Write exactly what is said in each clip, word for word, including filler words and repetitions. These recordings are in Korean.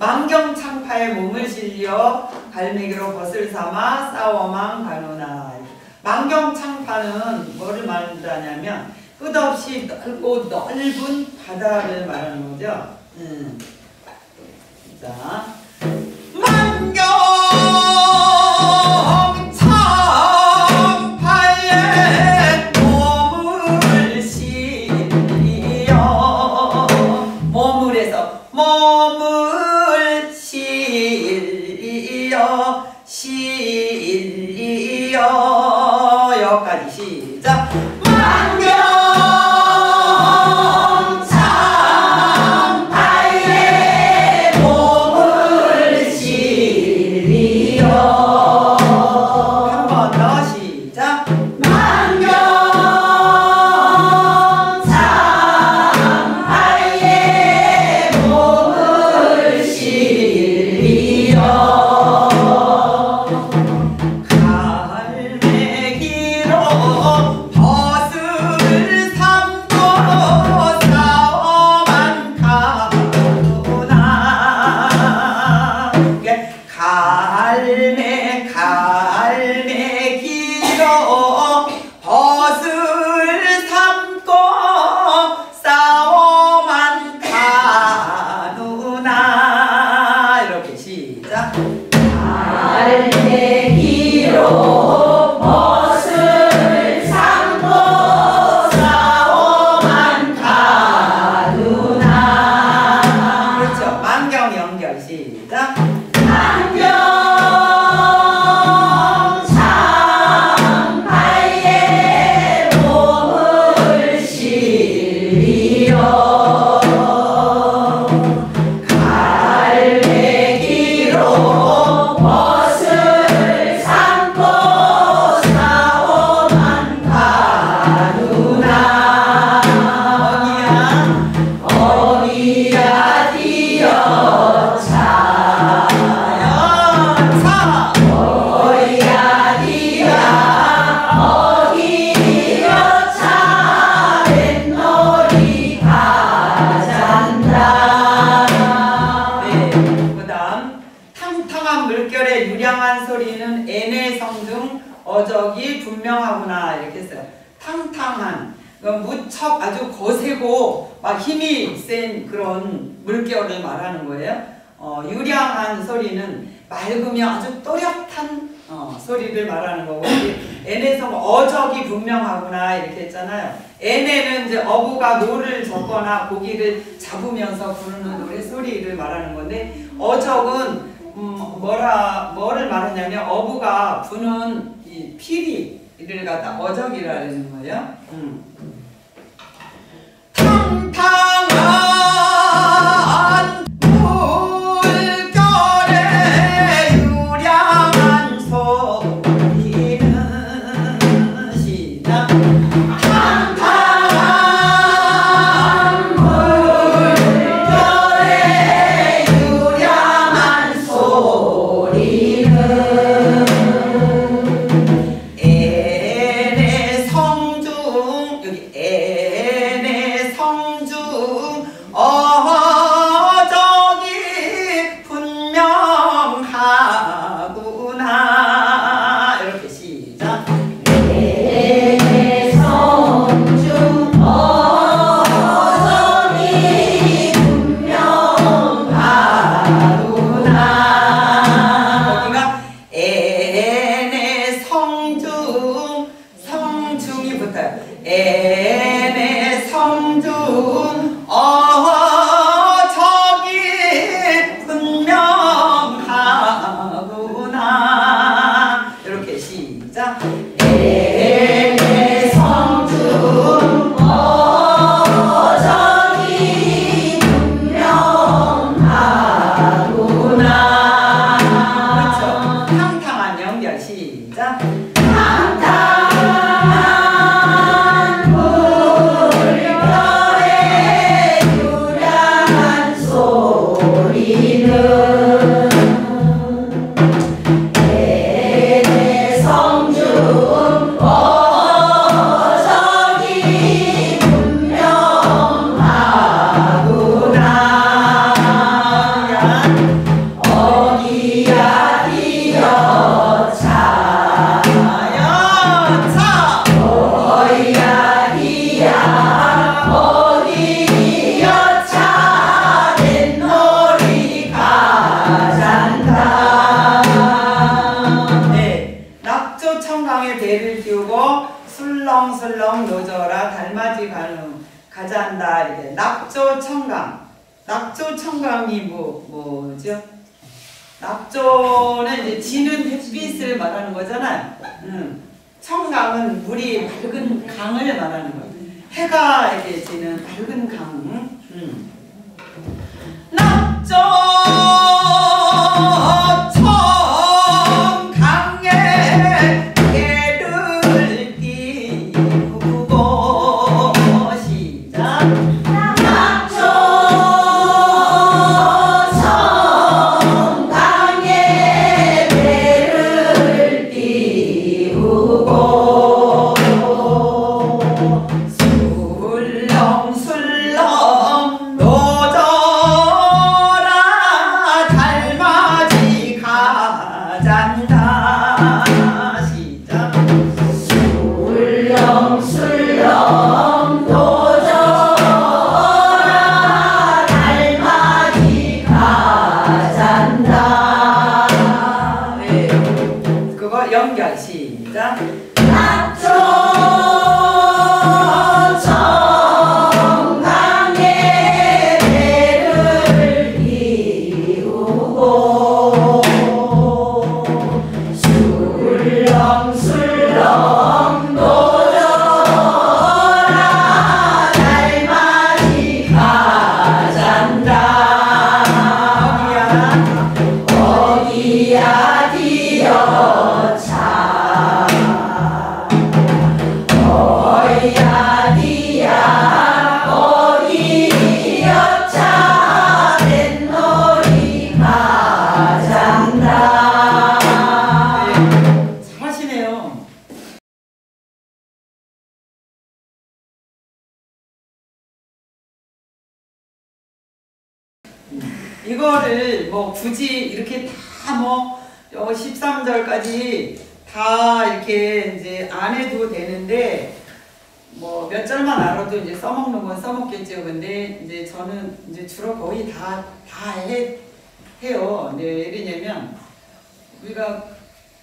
만경창파의 몸을 실려 갈매기로 벗을 삼아 싸워만 가노나. 만경창파는 뭐를 말하냐면 끝없이 넓고 넓은 바다를 말하는 거죠. 음. 자, 만경창파의 몸을 실려 머물에서 머물 실려 여기까지 시작. 만경창파의 몸을 실려 한 번 더 시작. 만경창파의 몸을 실려 갈매 갈매기로 벗을 삼고 싸워만 가누나. 이렇게 시작. 갈매기로 물결의 유량한 소리는 애네 성중 어적이 분명하구나. 이렇게 했어요. 탕탕한, 무척 아주 거세고 막 힘이 센 그런 물결을 말하는 거예요. 어, 유량한 소리는 맑으며 아주 또렷한 어, 소리를 말하는 거고, 애네 성 어적이 분명하구나 이렇게 했잖아요. 애네는 이제 어부가 노를 젓거나 고기를 잡으면서 부르는 노래 소리를 말하는 건데, 어적은 음, 뭐라, 뭐를 말하냐면 어부가 부는 이 피리를 갖다 어적이라 하는 거예요. 음. 탕탕한 물결의 유량한 소리는 시작. 애네 성중 어적이 분명하구나. 낭청 노저라 달맞이 가능 가자한다 이게 낙조 청강. 낙조 청강이 뭐 뭐죠? 낙조는 이제 지는 햇빛을 말하는 거잖아요. 음. 청강은 물이 밝은 강을 말하는 거예요. 해가 이렇게 지는 밝은 강. 음. 낙조. 이거를 뭐 굳이 이렇게 다 뭐 십삼 절까지 다 이렇게 이제 안 해도 되는데 뭐 몇 절만 알아도 이제 써먹는 건 써먹겠죠. 근데 이제 저는 이제 주로 거의 다 다 해 해요. 네, 왜냐면 우리가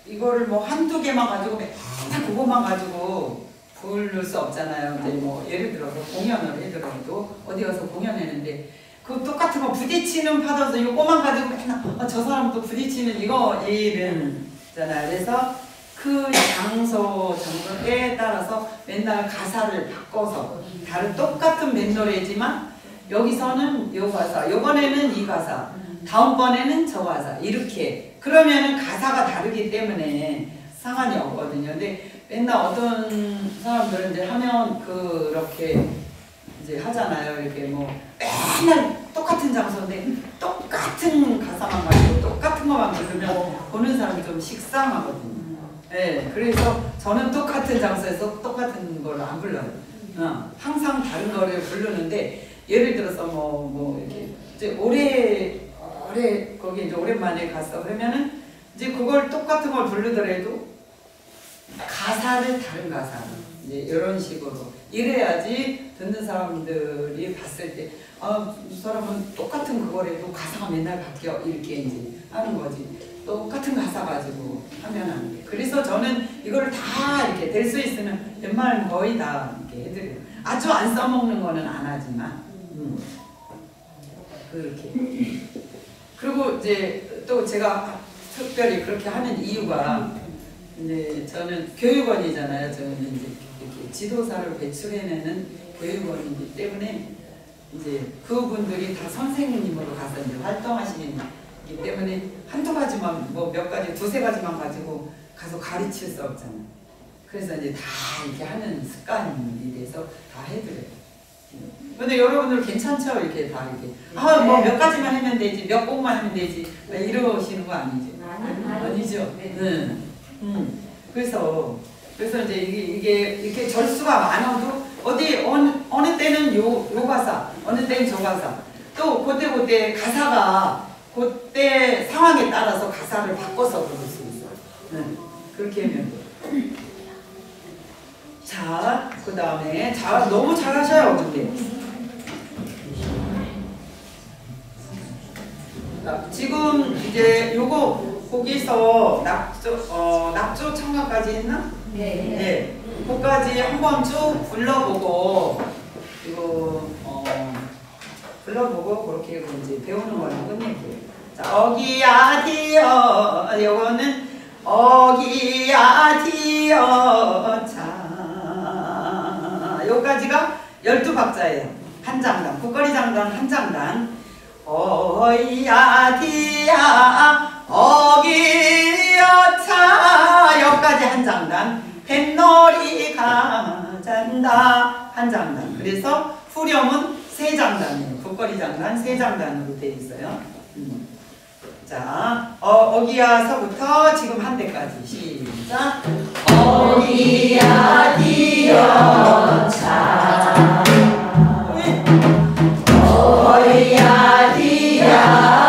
이거를 뭐 한두 개만 가지고 맨날 그거만 가지고 부를 수 없잖아요. 이제 뭐 예를 들어서 공연을 해더라도 어디 가서 공연했는데 그 똑같은 거 부딪히는 파도도 요거만 가지고 맨날 아, 저 사람 또 부딪히는 이거 이름잖아요. 그래서 그 장소 장소에 따라서 맨날 가사를 바꿔서 다른 똑같은 뱃노래지만 여기서는 요 가사, 요번에는 이 가사, 다음번에는 저 가사 이렇게 그러면은 가사가 다르기 때문에 상관이 없거든요. 근데 맨날 어떤 사람들은 이제 하면 그렇게 이제 하잖아요. 이렇게 뭐 맨날 똑같은 장소인데 똑같은 가사만 가지고 똑같은 것만 들으면 보는 사람이 좀 식상하거든요. 네, 그래서 저는 똑같은 장소에서 똑같은 걸 안 불러요. 어, 항상 다른 거를 부르는데 예를 들어서 뭐, 뭐 이렇게 이제 오래 오래 거기 이제 오랜만에 갔어. 그러면은 이제 그걸 똑같은 걸 부르더라도 가사를 다른 가사로. 이제 이런 식으로 이래야지 듣는 사람들이 봤을 때 아, 이 사람은 똑같은 그거라도 가사가 맨날 바뀌어 이렇게 이제 하는 거지 똑같은 가사 가지고 하면 안 돼. 그래서 저는 이걸 다 이렇게 될 수 있으면 웬만하면 거의 다 이렇게 해드려요. 아주 안 써먹는 거는 안 하지만 음. 그렇게. 그리고 이제 또 제가 특별히 그렇게 하는 이유가 이제 저는 교육원이잖아요. 저는 이제 이렇게 지도사를 배출해내는 교육원이기 때문에 이제 그분들이 다 선생님으로 가서 이제 활동하시기 때문에 한두 가지만 뭐 몇 가지 두세 가지만 가지고 가서 가르칠 수 없잖아요. 그래서 이제 다 이렇게 하는 습관이 돼서 다 해드려요. 근데 여러분들 괜찮죠? 이렇게 다 이렇게 아 뭐 몇 가지만 하면 되지 몇 곡만 하면 되지 이러시는 거 아니죠? 아니죠? 응. 음. 그래서 그래서 이제 이게, 이게 이렇게 절수가 많아도 어디 어느, 어느 때는 요, 요 가사 어느 때는 저 가사 또 그때 그때 가사가 그때 상황에 따라서 가사를 바꿔서 부를 수 있어요. 네. 그렇게 하면 자 그 다음에 자 너무 잘하셔요. 근데 자, 지금 이제 요거 거기서 낙조, 어, 낙조 청각까지 했나? 네. 네. 그까지 한번 쭉 불러보고, 그리고 어, 불러보고 그렇게 이제 배우는 걸로 끝낼게요. 자, 어기야디어, 요거는 어기야디어 자, 요까지가 열두 박자예요. 한 장단, 국거리 장단 한 장단. 어이야디야 어기여차 여기까지 한 장단. 뱃놀이가 잔다 한 장단. 그래서 후렴은 세 장단이에요. 국거리 장단 세 장단으로 되어 있어요. 음. 자, 어, 어기야서부터 지금 한 대까지 시작. 어기야디여차 어이야디야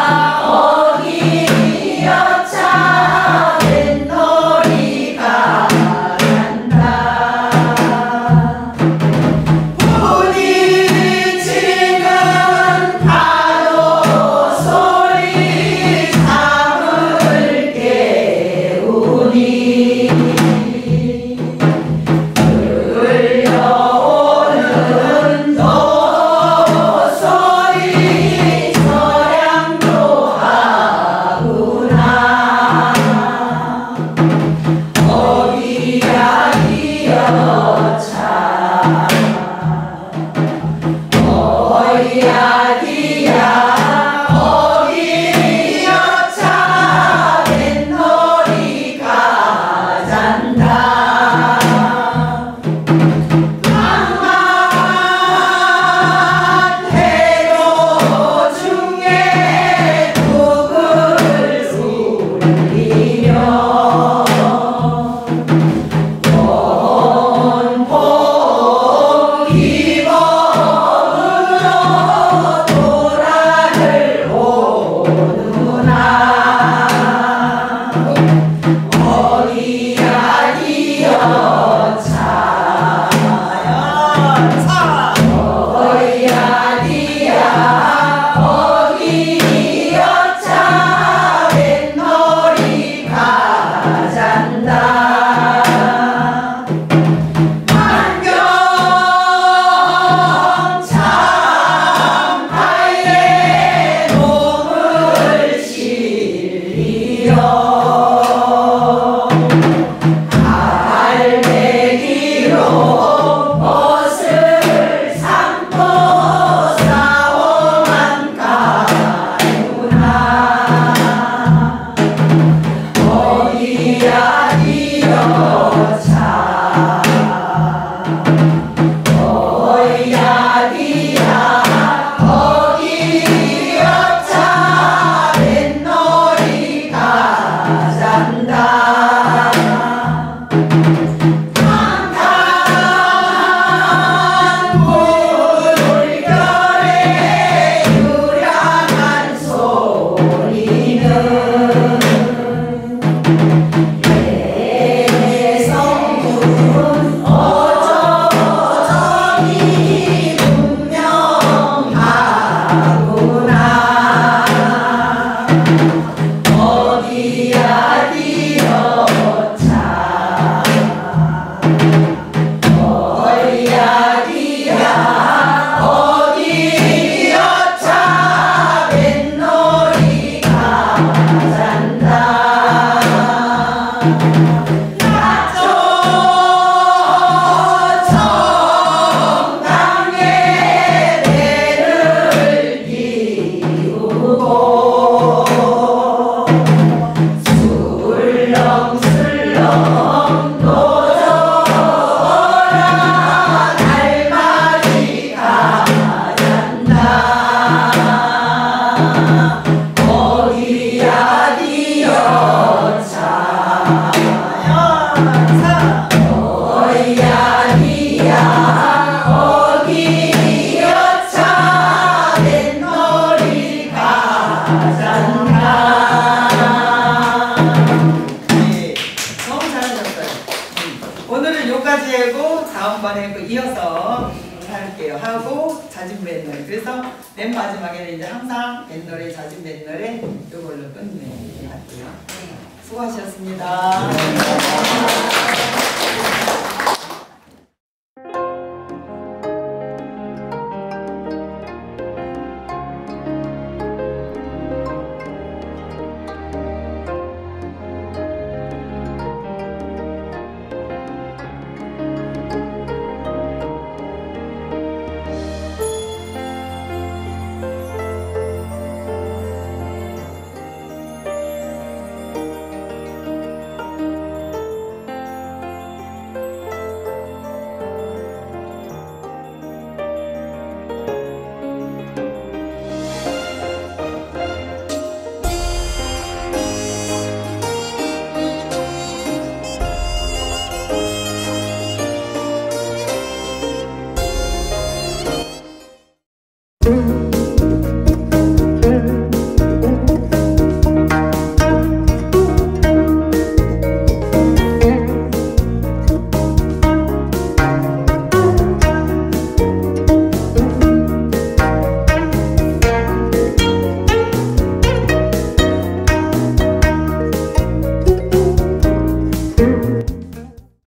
뱃노래 요걸로 끝내는 것 같아요. 수고하셨습니다.